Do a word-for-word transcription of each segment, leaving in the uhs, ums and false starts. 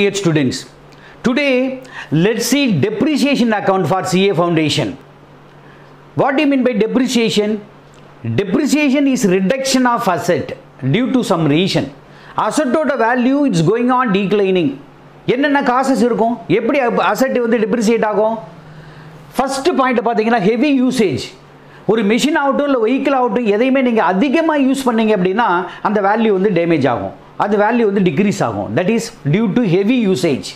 Dear students, today let's see depreciation account for C A Foundation. What do you mean by depreciation? Depreciation is reduction of asset due to some reason. Asset total value is going on declining. என்னென்ன causes இருக்கும், எப்படி asset வந்து depreciate ஆகும்? First point பார்த்தீங்கன்னா heavy usage. ஒரு machine ஆகட்டும் இல்லை vehicle ஆகட்டும் எதையுமே நீங்கள் அதிகமாக யூஸ் பண்ணீங்க அப்படின்னா அந்த வேல்யூ வந்து டேமேஜ் ஆகும், அது வேல்யூ வந்து டிக்ரீஸ் ஆகும். That is due to heavy usage.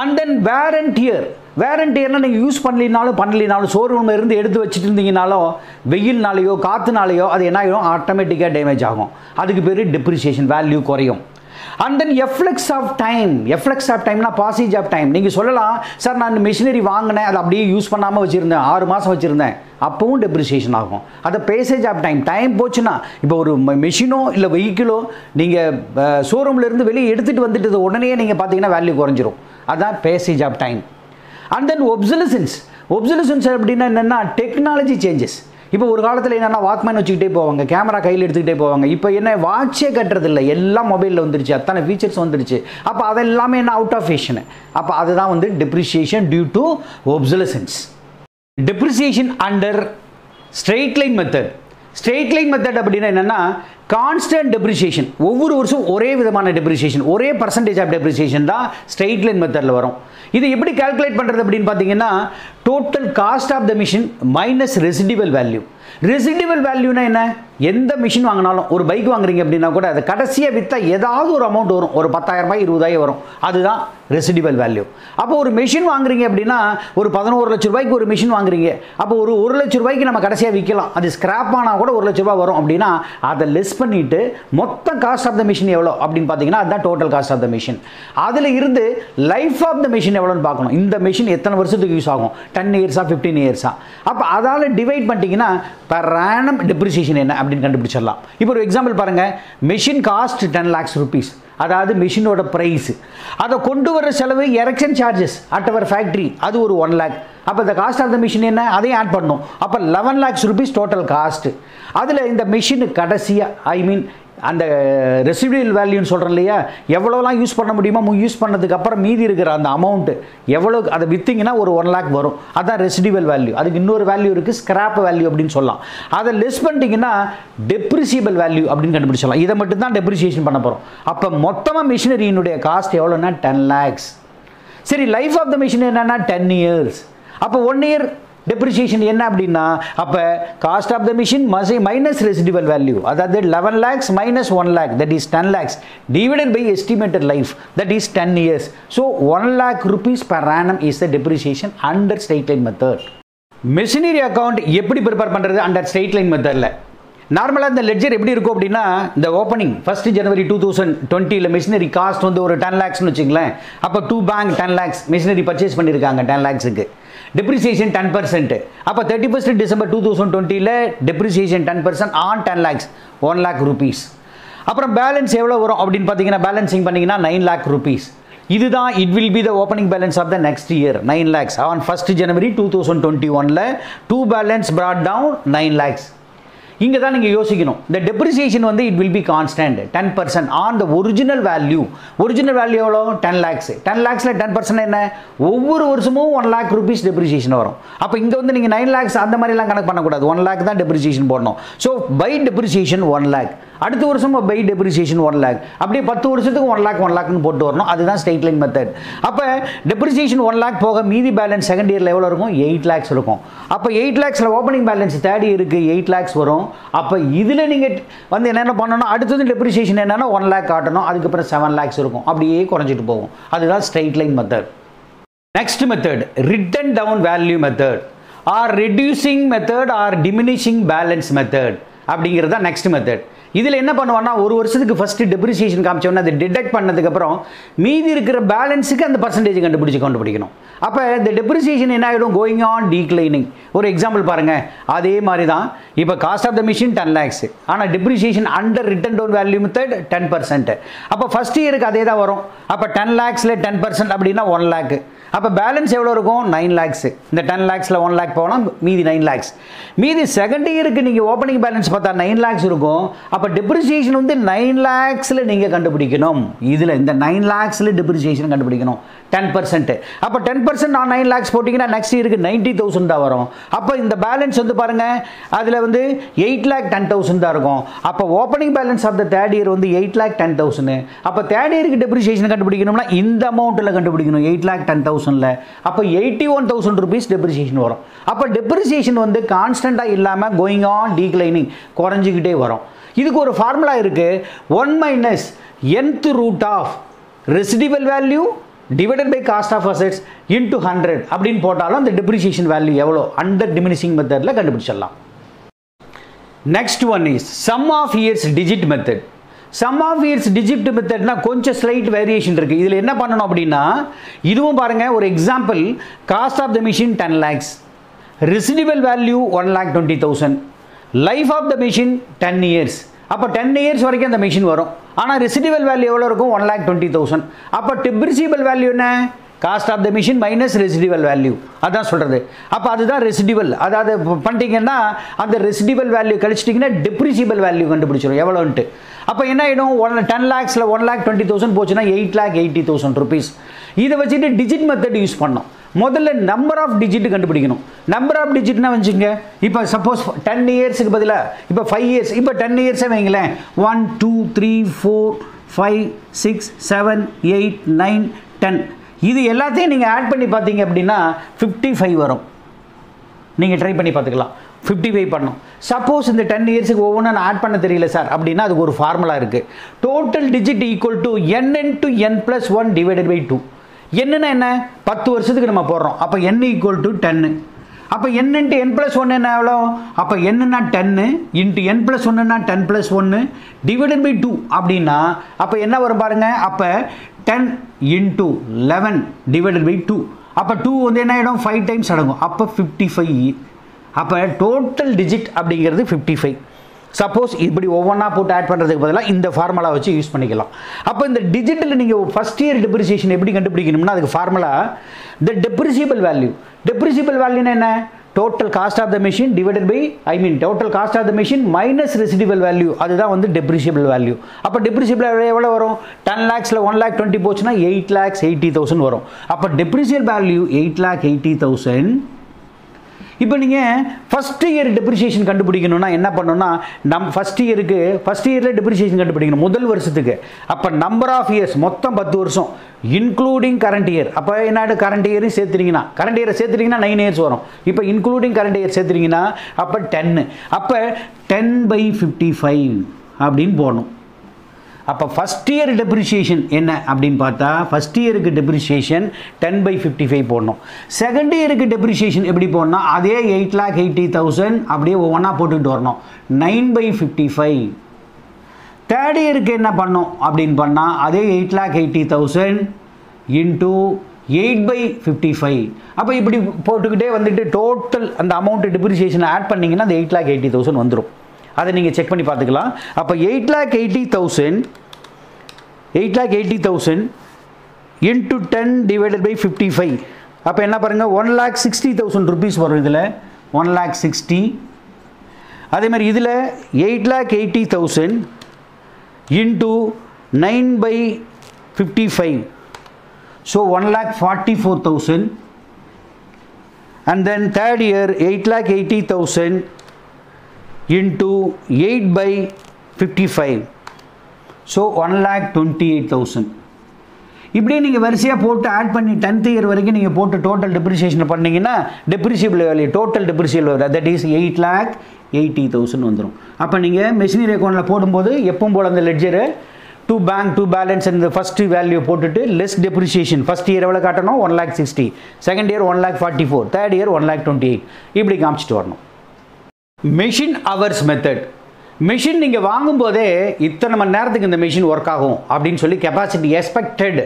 And then wear and tear. Wear and டியர்னால் நீங்கள் யூஸ் பண்ணலினாலும் பண்ணலினாலும் ஷோரூமில் இருந்து எடுத்து வச்சுட்டு இருந்தீங்கனாலோ வெயில்னாலேயோ காற்றுனாலேயோ அது என்ன ஆகிடும், ஆட்டோமேட்டிக்காக டேமேஜ் ஆகும். அதுக்கு பேர் டெப்ரிசியேஷன், வேல்யூ குறையும். And then efflux of time. Efflux of time na passage of time. நீங்கள் சொல்லலாம், சார் நான் மிஷினரி வாங்கினேன், அதை அப்படியே யூஸ் பண்ணாமல் வச்சுருந்தேன், ஆறு மாதம் வச்சுருந்தேன், அப்பவும் டெப்ரிசியேஷன் ஆகும். அது பேசேஜ் ஆஃப் டைம். டைம் போச்சுன்னா இப்போ ஒரு மிஷினோ இல்லை வெஹிக்கிளோ நீங்கள் ஷோரூம்லேருந்து வெளியே எடுத்துகிட்டு வந்துட்டு உடனே நீங்கள் பார்த்தீங்கன்னா வேல்யூ குறைஞ்சிரும். அதுதான் passage of time. And then obsolescence. Obsolescence அப்படின்னா என்னென்னா டெக்னாலஜி சேஞ்சஸ். இப்போ ஒரு காலத்தில் என்னென்னா வாக்மேன் வச்சுக்கிட்டே போவாங்க, கேமரா கையில் எடுத்துக்கிட்டே போவாங்க. இப்போ என்ன வாட்சே கட்டுறதில்லை, எல்லாம் மொபைலில் வந்துருச்சு, அத்தனை ஃபீச்சர்ஸ் வந்துருச்சு. அப்போ அதெல்லாமே என்ன அவுட் ஆஃப் ஃபேஷனு. அப்போ அதுதான் வந்து depreciation due to obsolescence. Depreciation under straight line method. Straight line method அப்படின்னா என்னென்னா கான்ஸ்டன்ட் டெப்ரிசியேஷன். ஒவ்வொரு வருஷம் ஒரே விதமான டெப்ரிசியேஷன், ஒரே பர்சன்டேஜ் ஆஃப் டெப்ரிசியேஷன் தான் ஸ்ட்ரெயிட் லைன் மெத்தடில் வரும். இது எப்படி கால்குலேட் பண்ணுறது அப்படின்னு பார்த்தீங்கன்னா total cost of the machine minus residual value. Residual வேல்யூனா என்ன? எந்த மிஷின் வாங்கினாலும், ஒரு பைக் வாங்குறீங்க அப்படின்னா கூட அது கடைசியாக விற்றா ஏதாவது ஒரு அமௌண்ட் வரும், ஒரு பத்தாயிரம் ரூபாய் இருபதாயிரம் வரும், அதுதான் ரெசிடிவல் வேல்யூ. அப்போ ஒரு மிஷின் வாங்குறீங்க அப்படின்னா ஒரு பதினோரு லட்ச ரூபாய்க்கு ஒரு மிஷின் வாங்குறீங்க, அப்போ ஒரு ஒரு லட்ச ரூபாய்க்கு நம்ம கடைசியாக விற்கலாம், அது ஸ்கிராப் ஆனால் கூட ஒரு லட்ச ரூபாய் வரும் அப்படின்னா அதை லெஸ் பண்ணிவிட்டு மொத்த காஸ்ட் ஆஃப் த மிஷின் எவ்வளோ அப்படின்னு பார்த்தீங்கன்னா அதுதான் total cost of the machine. அதில் இருந்து லைஃப் ஆஃப் த மிஷின் எவ்வளோன்னு பார்க்கணும். இந்த மிஷின் எத்தனை வருஷத்துக்கு யூஸ் ஆகும், டென் இயர்ஸா ஃபிஃப்டீன் இயர்ஸா, அப்போ அதால் டிவைட் பண்ணிட்டீங்கன்னா பெர் ஆனம் டெப்ரிசியேஷன் என்ன அப்படின்னு கண்டுபிடிச்சிடலாம். இப்போ ஒரு எக்ஸாம்பிள் பாருங்கள். Machine cost ten lakhs rupees, அதாவது மிஷினோட ப்ரைஸ். அதை கொண்டு வர செலவு, erection charges at our factory, அது ஒரு ஒன் லேக். அப்போ இந்த காஸ்ட் ஆஃப் த மிஷின் என்ன, அதையும் ஆட் பண்ணும். அப்போ eleven lakhs rupees total cost. அதில் இந்த மிஷினு கடைசியாக, ஐ மீன் அந்த ரெசிடுவல் வேல்யூன்னு சொல்கிறோம் இல்லையா, எவ்வளோலாம் யூஸ் பண்ண முடியுமோ யூஸ் பண்ணதுக்கப்புறம் மீதி இருக்கிற அந்த அமௌண்ட்டு எவ்வளோ அதை விற்றிங்கன்னா ஒரு ஒன் லேக் வரும், அதுதான் ரெசிடுவல் வேல்யூ. அதுக்கு இன்னொரு வேல்யூ இருக்குது, ஸ்கிராப் வேல்யூ அப்படின்னு சொல்லலாம். அதை லெஸ் பண்ணிட்டீங்கன்னா டெப்ரிசியபிள் வேல்யூ அப்படின்னு கண்டுபிடிச்சலாம். இதை மட்டும் தான் டெப்ரிசியேஷன் பண்ண போகிறோம். அப்போ மொத்தமாக மிஷினரியினுடைய காஸ்ட் எவ்வளோன்னா டென் லேக்ஸ். சரி, லைஃப் ஆஃப் த மிஷின் என்னென்னா டென் இயர்ஸ். அப்போ ஒன் இயர் டெப்ரிசியேஷன் என்ன அப்படின்னா அப்போ காஸ்ட் ஆஃப் த மிஷின் மஸ் மைனஸ் ரெசிடுவல் வேல்யூ, அதாவது eleven lakhs minus one lakh that is ten lakhs divided by estimated life that is ten years. So one lakh rupees per annum is the depreciation under straight line method. Machinery account எப்படி prepare பண்ணுறது under straight line மெத்தடில்? நார்மலாக இந்த ledger எப்படி இருக்கும் அப்படின்னா இந்த opening first January two thousand டுவெண்ட்டியில் மிஷினரி காஸ்ட் வந்து ஒரு டென் லேக்ஸ்னு வச்சுங்களேன். அப்போ to bank ten lakhs machinery purchase பண்ணியிருக்காங்க, டென் லேக்ஸுக்கு டெப்ரிசியேஷன் டென் பர்சன்ட். அப்போ thirty first December two thousand டுவெண்ட்டியில் depreciation ten percent on ten lakhs, one lakh rupees. அப்புறம் பேலன்ஸ் எவ்வளோ வரும் அப்படின்னு பார்த்தீங்கன்னா பேலன்ஸிங் பண்ணிங்கன்னா நைன் லேக் ருபீஸ். இதுதான் it will be the opening balance of the next year, nine lakhs on first January two thousand twenty ஒனில் to balance brought down nine lakhs. இங்கே தான் நீங்கள் யோசிக்கணும். இந்த டெப்ரிசியேஷன் வந்து it will be constant ten percent on the original value. Original value எவ்வளோ, ten lakhs. Ten லேக்ஸில் ten percent என்ன, ஒவ்வொரு வருஷமும் ஒன் லேக் ருபீஸ் டெப்ரிசியேஷன் வரும். அப்போ இங்கே வந்து நீங்கள் நைன் லேக்ஸ் அந்த மாதிரிலாம் கணக்கு பண்ணக்கூடாது, ஒன் லேக் தான் டெப்ரிசியேஷன் போடணும். So by depreciation one lakh, அடுத்த வருஷம் பை டெப்ரிசியேஷன் ஒன் லேக், அப்படியே பத்து வருஷத்துக்கு ஒன் லேக் ஒன் லேக்னு போட்டு வரணும். அதுதான் ஸ்ட்ரெயிட் லைன் மெத்தட். அப்போ டெப்ரிசியேஷன் ஒன் லேக் போக மீதி பேலன்ஸ் செகண்ட் இயரில் எவ்வளோ இருக்கும், எயிட் லேக்ஸ் இருக்கும். அப்போ எயிட் லேக்ஸில் ஓப்பனிங் பேலன்ஸ் தேர்ட் இயருக்கு எயிட் லேக்ஸ் வரும். அப்போ இதில் நீங்கள் வந்து என்னென்ன பண்ணணும், அடுத்தது டெப்ரிசியேஷன் என்னென்னா ஒன் லேக் காட்டணும், அதுக்கப்புறம் செவன் லேக்ஸ் இருக்கும், அப்படியே குறைஞ்சிட்டு போகும். அதுதான் straight line method. Next method written down value method or reducing method or diminishing balance method அப்படிங்கிறது தான் நெக்ஸ்ட் மெத்தட். இதில் என்ன பண்ணுவான்னா ஒரு வருஷத்துக்கு ஃபஸ்ட்டு டெப்ரிசியேஷன் காமிச்சோன்னா அதை டிடெக்ட் பண்ணதுக்கப்புறம் மீதி இருக்கிற பேலன்ஸுக்கு அந்த பர்சன்டேஜ் கண்டுபிடிச்சி கண்டுபிடிக்கணும். அப்போ இந்த டெப்ரிசியேஷன் என்ன ஆகிடும், கோயிங் ஆன் டீக்ளைனிங். ஒரு எக்ஸாம்பிள் பாருங்கள். அதே மாதிரி தான் இப்போ cost of the machine ten lakhs, ஆனால் depreciation under written down value method ten percent. அப்போ ஃபஸ்ட் இயருக்கு அதே தான் வரும். அப்போ டென் லேக்ஸில் டென் பர்சன்ட் அப்படின்னா ஒன் லேக். அப்போ பேலன்ஸ் எவ்வளோ இருக்கும், நைன் லேக்ஸ். இந்த டென் லேக்ஸில் ஒன் லேக் போனால் மீதி நைன் லேக்ஸ். மீதி செகண்ட் இயருக்கு நீங்கள் ஓப்பனிங் பேலன்ஸ் பார்த்தா நைன் லேக்ஸ் இருக்கும். அப்போ அப்போ டெப்ரிசியேஷன் வந்து நைன் லேக்ஸில் நீங்கள் கண்டுபிடிக்கணும். இதில் இந்த நைன் லேக்ஸில் டெப்ரிசியேஷன் கண்டுபிடிக்கணும் டென் பர்சன்ட். அப்போ டென் பர்சன்ட் நான் நைன் லேக்ஸ் போட்டிங்கன்னா நெக்ஸ்ட் இயருக்கு நைன்ட்டி தௌசண்ட் தான் வரும். அப்போ இந்த பேலன்ஸ் வந்து பாருங்கள், அதில் வந்து எயிட் லேக் டென் தௌசண்ட் தான் இருக்கும். அப்போ opening balance of the third year வந்து எயிட் லேக் டென் தௌசண்ட். அப்போ தேர்ட் இயருக்கு டெப்ரிசியேஷன் கண்டுபிடிக்கணும்னா இந்த அமௌண்ட்டில் கண்டுபிடிக்கணும், எயிட் லேக் டென் தௌசண்டில். அப்போ eighty one thousand rupees depreciation வரும். அப்போ டெப்ரிசியேஷன் வந்து கான்ஸ்டண்ட்டாக இல்லாமல் கோயிங் ஆன் டிக்ளைனிங், குறைஞ்சிக்கிட்டே வரும். இதுக்கு ஒரு ஃபார்முலா இருக்குது, one minus nth root of residual value divided by cost of assets into hundred அப்படின்னு போட்டாலும் அந்த டெப்ரிசியேஷன் வேல்யூ எவ்வளோ அண்டர் டிமினிஷிங் மெத்தடில் கண்டுபிடிச்சிடலாம். Next one is sum of years digit method. Sum of years digit மெத்தட்னா கொஞ்சம் slight variation இருக்குது. இதில் என்ன பண்ணணும் அப்படின்னா, இதுவும் பாருங்கள் ஒரு example, cost of the machine ten lakhs, residual value one lakh twenty thousand, life of the machine ten years. அப்போ டென் இயர்ஸ் வரைக்கும் அந்த மிஷின் வரும், ஆனால் ரெசிடிவல் வேல்யூ எவ்வளோ இருக்கும், ஒன் லேக் டுவெண்ட்டி தௌசண்ட். அப்போ டெப்ரிசியபிள் வேல்யூ என்ன, cost of the machine minus residual value, அதான் சொல்கிறது. அப்போ அதுதான் ரெசிடிவல். அதாவது பண்ணிட்டீங்கன்னா அந்த ரெசிடிவல் வேல்யூ கழிச்சிட்டிங்கன்னா டெப்ரிசியபிள் வேல்யூ கண்டுபிடிச்சிடும் எவ்வளோன்ட்டு. அப்போ என்ன ஆகிடும், ஒன் டென் லேக்ஸில் ஒன் லேக் டுவெண்ட்டி தௌசண்ட் போச்சுன்னா eight lakh eighty thousand rupees. இதை வச்சுட்டு டிஜிட் மெத்தட் யூஸ் பண்ணோம். முதல்ல நம்பர் ஆஃப் டிஜிட் கண்டுபிடிக்கணும். நம்பர் ஆஃப் டிஜிட்னா வச்சுங்க, இப்போ சப்போஸ் டென் இயர்ஸுக்கு பதிலாக இப்போ ஃபைவ் இயர்ஸ், இப்போ டென் இயர்ஸே வைங்களேன், one two three four five six seven eight nine ten, இது எல்லாத்தையும் நீங்கள் ஆட் பண்ணி பார்த்தீங்க அப்படின்னா ஃபிஃப்டி ஃபைவ் வரும். நீங்கள் ட்ரை பண்ணி பார்த்துக்கலாம், ஃபிஃப்டி ஃபைவ் பண்ணணும். சப்போஸ் இந்த டென் இயர்ஸுக்கு ஒவ்வொன்றும் நான் ஆட் பண்ண தெரியல சார் அப்படின்னா அதுக்கு ஒரு ஃபார்முலா இருக்குது, total digit equal to n n to n plus one divided by two. என்னன்னா என்ன, பத்து வருஷத்துக்கு நம்ம போடுறோம், அப்போ என் ஈக்குவல் டு டென்னு. அப்போ என் இன்ட்டு என் ப்ளஸ் ஒன்று என்ன எவ்வளோ, அப்போ என்னன்னா டென்னு இன்ட்டு என் ப்ளஸ் ஒன்றுனா டென் ப்ளஸ் ஒன்று டிவைடட் பை டூ அப்படின்னா அப்போ என்ன வரும் பாருங்கள், அப்போ ten into eleven divided by two. அப்போ டூ வந்து என்ன ஆகிடும், ஃபைவ் டைம்ஸ் அடங்கும், அப்போ ஃபிஃப்டி ஃபைவ். அப்போ டோட்டல் டிஜிட் அப்படிங்கிறது ஃபிஃப்டி ஃபைவ். சப்போஸ் இப்படி ஒவ்வொன்றா போட்டு ஆட் பண்ணுறதுக்கு பதிலாக இந்த ஃபார்முலா வச்சு யூஸ் பண்ணிக்கலாம். அப்போ இந்த டிஜிட்டில் நீங்கள் ஃபஸ்ட் இயர் டெப்ரிசியேஷன் எப்படி கண்டுபிடிக்கணும்னா அதுக்கு formula the depreciable value. Depreciable வேல்யூனா என்ன, total cost of the machine divided by I mean total cost of the machine minus residual value, அதுதான் வந்து டெப்ரிசியபிள் வேல்யூ. அப்போ டெப்ரிசியபிள் வேல்யூ எவ்வளோ வரும், டென் லேக்ஸில் ஒன் லேக் டுவெண்ட்டி போச்சுன்னா எயிட் லேக்ஸ் எயிட்டி தௌசண்ட் வரும். அப்போ depreciable value eight lakh eighty thousand. இப்போ நீங்கள் ஃபஸ்ட் இயர் டெப்ரிசியேஷன் கண்டுபிடிக்கணும்னா என்ன பண்ணணும்னா, நம் ஃபஸ்ட் இயருக்கு ஃபஸ்ட் இயரில் டெப்ரிசியேஷன் கண்டுபிடிக்கணும் முதல் வருஷத்துக்கு. அப்போ நம்பர் ஆஃப் இயர்ஸ் மொத்தம் பத்து வருஷம் இன்க்ளூடிங் கரண்ட் இயர். அப்போ என்ன, கரண்ட் இயரும் சேர்த்துட்டிங்கன்னா கரண்ட் இயரை சேர்த்துட்டிங்கன்னா நைன் இயர்ஸ் வரும். இப்போ இன்க்ளூடிங் கரண்ட் இயர் சேர்த்துட்டிங்கன்னா அப்போ டென்னு, அப்போ டென் பை ஃபிஃப்டி ஃபைவ் அப்படின்னு போடணும். அப்போ ஃபஸ்ட் இயர் டெப்ரிசியேஷன் என்ன அப்படின்னு பார்த்தா, ஃபஸ்ட் இயருக்கு depreciation ten by fifty five போடணும். செகண்ட் இயருக்கு டெப்ரிசியேஷன் எப்படி போடணும், அதே எயிட் லேக் எயிட்டி தௌசண்ட் அப்படியே ஒவ்வொன்றா போட்டுக்கிட்டு வரணும், nine by fifty five. Third இயருக்கு என்ன பண்ணோம் அப்படின்னு பண்ணால் அதே eight lakh eighty thousand into eight by fifty five. அப்போ இப்படி போட்டுக்கிட்டே வந்துட்டு டோட்டல் அந்த அமௌண்ட்டு டெப்ரிசியேஷனை ஆட் பண்ணிங்கன்னா அந்த எயிட் லேக் எயிட்டி தௌசண்ட் வந்துடும். அதை நீங்கள் செக் பண்ணி பார்த்துக்கலாம். அப்போ eight lakh eighty thousand eight lakh eighty thousand into ten divided by fifty five. அப்போ என்ன பாருங்கள், one lakh sixty thousand rupees வரும். இதில் ஒன் லேக் சிக்ஸ்டி, அதேமாதிரி இதில் eight lakh eighty thousand into nine by fifty five, so one lakh forty four thousand. And then third year eight lakh eighty thousand into eight by fifty five, so one lakh twenty eight thousand. இப்படியே நீங்கள் வரிசையாக போட்டு add பண்ணி tenth year வரைக்கும் நீங்கள் போட்டு total depreciation பண்ணிங்கன்னா depreciable value total depreciable value that is eight lakh eighty thousand வந்துடும். அப்போ நீங்கள் மெஷினரி அக்கௌண்ட்டில் போடும்போது எப்பவும் போல் அந்த ledger to bank to balance இந்த ஃபஸ்ட்டு வேல்யூ போட்டுட்டு லெஸ் டெப்ரிசியேஷன் ஃபஸ்ட் இயர் எவ்வளோ காட்டணும், one lakh sixty, second year one lakh forty four, third year one lakh twenty eight, இப்படி காமிச்சிட்டு வரணும். Machine hours method. மெஷின் நீங்கள் வாங்கும்போதே இத்தனை மணி நேரத்துக்கு இந்த மெஷின் ஒர்க் ஆகும் அப்படின்னு சொல்லி கெப்பாசிட்டி எக்ஸ்பெக்டட்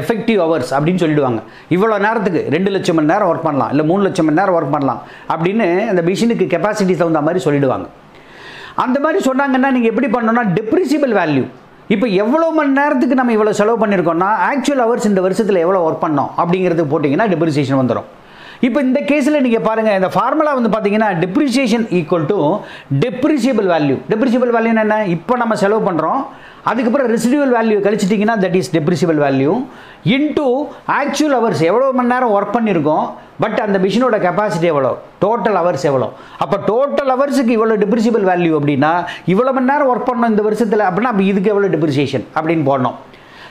எஃபெக்டிவ் ஹவர்ஸ் அப்படின்னு சொல்லிடுவாங்க. இவ்வளோ நேரத்துக்கு ரெண்டு லட்சம் மணி நேரம் ஒர்க் பண்ணலாம், இல்லை மூணு லட்சம் மணி நேரம் ஒர்க் பண்ணலாம் அப்படின்னு அந்த மிஷினுக்கு கெப்பாசிட்டி தகுந்த மாதிரி சொல்லிடுவாங்க. அந்த மாதிரி சொன்னாங்கன்னா நீங்கள் எப்படி பண்ணோன்னா, டெப்ரிசியபிள் வேல்யூ இப்போ எவ்வளோ மணி நேரத்துக்கு நம்ம இவ்வளோ செலவு பண்ணியிருக்கோம்னா ஆக்சுவல் ஹவர்ஸ் இந்த வருஷத்தில் எவ்வளோ ஒர்க் பண்ணோம் அப்படிங்கிறது போட்டிங்கன்னா டெப்ரிசியேஷன் வந்துடும். இப்போ இந்த கேஸில் நீங்கள் பாருங்கள், இந்த ஃபார்முலா வந்து பார்த்தீங்கன்னா depreciation equal to depreciable value. Depreciable வேல்யூன்னு என்ன? இப்போ நம்ம செலவு பண்ணுறோம், அதுக்கப்புறம் ரெசிடியூவல் வேல்யூ கழிச்சிட்டிங்கன்னா that is depreciable value into actual hours, எவ்வளோ மணி நேரம் ஒர்க் பண்ணியிருக்கோம் பட் அந்த மிஷினோட கெப்பாசிட்டி எவ்வளோ, டோட்டல் ஹவர்ஸ் எவ்வளோ. அப்போ டோட்டல் ஹவர்ஸுக்கு இவ்வளோ டெப்ரிசியபிள் வேல்யூ அப்படின்னா இவ்வளோ மணி நேரம் ஒர்க் பண்ணோம் இந்த வருஷத்தில் அப்படின்னா அப்போ இதுக்கு எவ்வளோ டெப்ரிசியேஷன் அப்படின்னு போடணும்.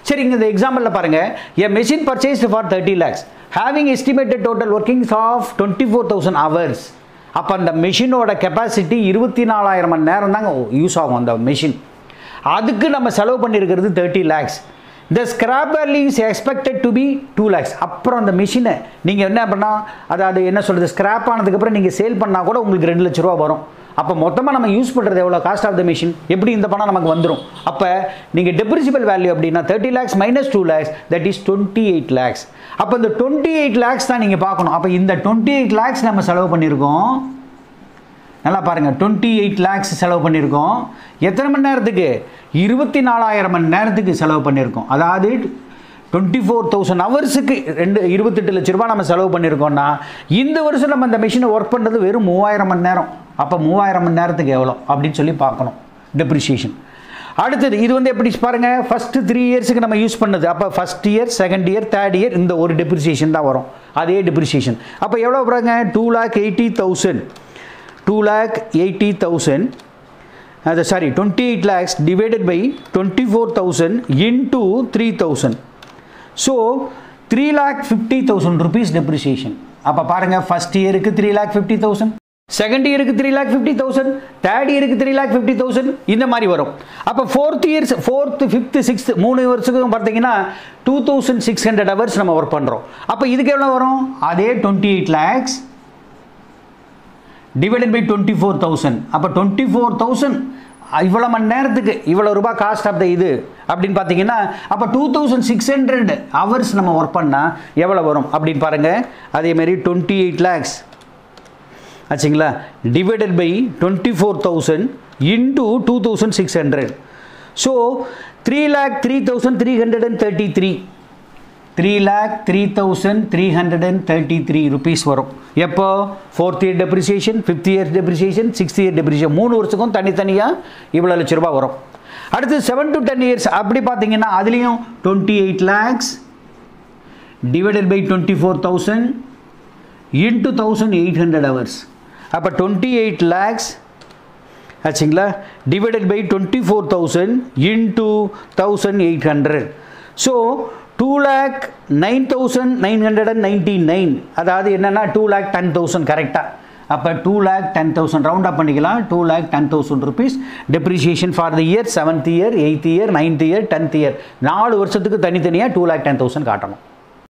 சரி, இங்கே இந்த எக்ஸாம்பிளில் பாருங்கள், a machine purchased for thirty lakhs having estimated total workings of twenty four thousand hours. அப்போ அந்த மெஷினோட கெப்பாசிட்டி இருபத்தி நாலாயிரம் மணி நேரம் தாங்க யூஸ் ஆகும் அந்த மெஷின். அதுக்கு நம்ம செலவு பண்ணியிருக்கிறது thirty lakhs. The scrap value is expected to be two lakhs. அப்புறம் அந்த மிஷினை நீங்கள் என்ன பண்ணால், அதாவது என்ன சொல்கிறது, ஸ்கிராப் ஆனதுக்கப்புறம் நீங்கள் சேல் பண்ணால் கூட உங்களுக்கு ரெண்டு லட்ச ரூபா வரும். அப்போ மொத்தமாக நம்ம யூஸ் பண்ணுறது எவ்வளோ, காஸ்ட் ஆஃப் த மிஷின் எப்படி இந்த பணம் நமக்கு வந்துடும். அப்போ நீங்கள் டெப்ரிசியபிள் வேல்யூ அப்படின்னா thirty lakhs minus two lakhs that is twenty eight lakhs. அப்போ இந்த டுவெண்ட்டி எயிட் லேக்ஸ் தான் நீங்கள் பார்க்கணும். அப்போ இந்த டுவெண்ட்டி எயிட் லேக்ஸ் நம்ம செலவு பண்ணியிருக்கோம். நல்லா பாருங்கள், டுவெண்ட்டி எயிட் லேக்ஸ் செலவு பண்ணியிருக்கோம். எத்தனை மணி நேரத்துக்கு? இருபத்தி நாலாயிரம் மணி நேரத்துக்கு செலவு பண்ணியிருக்கோம். அதாவது டுவெண்ட்டி ஃபோர் தௌசண்ட் ஹவர்ஸுக்கு ரெண்டு இருபத்தெட்டு லட்ச ரூபா நம்ம செலவு பண்ணியிருக்கோம்னா இந்த வருஷம் நம்ம இந்த மிஷினை ஒர்க் பண்ணுறது வெறும் மூவாயிரம் மணி நேரம். அப்போ மூவாயிரம் மணி நேரத்துக்கு எவ்வளோ அப்படின்னு சொல்லி பார்க்கணும் டெப்ரிசியேஷன். அடுத்தது இது வந்து எப்படி பாருங்கள், ஃபஸ்ட்டு த்ரீ இயர்ஸுக்கு நம்ம யூஸ் பண்ணது. அப்போ first year, second year, third year இந்த ஒரு டெப்ரிசியேஷன் தான் வரும், அதே டெப்ரிசியேஷன். அப்போ எவ்வளோ பாருங்க, two lakh eighty thousand two lakh eighty thousand அது sorry twenty eight lakhs divided by twenty four thousand into three thousand. So three lakh fifty thousand rupees depreciation. அப்போ பாருங்கள், ஃபஸ்ட் இயருக்கு three lakh fifty thousand, second இயருக்கு three lakh fifty thousand, third இயருக்கு three lakh fifty thousand இந்த மாதிரி வரும். அப்போ fourth years, fourth, fifth, sixth மூணு வருஷத்துக்கும் பார்த்தீங்கன்னா two thousand six hundred hours நம்ம ஒர்க் பண்ணுறோம். அப்போ இதுக்கு எவ்வளோ வரும்? அதே twenty eight lakhs divided by twenty four thousand. அப்போ டுவெண்ட்டி ஃபோர் தௌசண்ட் இவ்வளோ மணி நேரத்துக்கு இவ்வளோ ரூபா காஸ்ட் ஆஃப் த இது அப்படின்னு பார்த்தீங்கன்னா அப்போ two thousand six hundred hours நம்ம ஒர்க் பண்ணால் எவ்வளோ வரும் அப்படின்னு பாருங்கள். அதேமாரி டுவெண்ட்டி எயிட் லேக்ஸ் ஆச்சுங்களா divided by twenty four thousand into two thousand six hundred. So three lakh three thousand three hundred and thirty three three lakh three thousand three hundred and thirty three rupees வரும். எப்போ? Fourth year depreciation, fifth year depreciation, sixth year depreciation மூணு வருஷத்துக்கும் தனித்தனியாக இவ்வளோ லட்ச ரூபா வரும். அடுத்து செவன் டு டென் இயர்ஸ் அப்படி பார்த்தீங்கன்னா அதுலேயும் twenty eight lakhs divided by twenty four thousand into thousand eight hundred hours. அப்போ டுவெண்ட்டி எயிட் லேக்ஸ் ஆச்சுங்களா divided by twenty four thousand into thousand eight hundred. So two lakh nine thousand nine hundred and ninety nine, அதாவது என்னென்னா two lakh ten thousand கரெக்டாக. அப்போ two lakh ten thousand round up பண்ணிக்கலாம். Two lakh ten thousand rupees depreciation for the year, seventh year, eighth year, ninth year, tenth year, நாலு வருஷத்துக்கு தனித்தனியாக two lakh ten thousand காட்டணும்.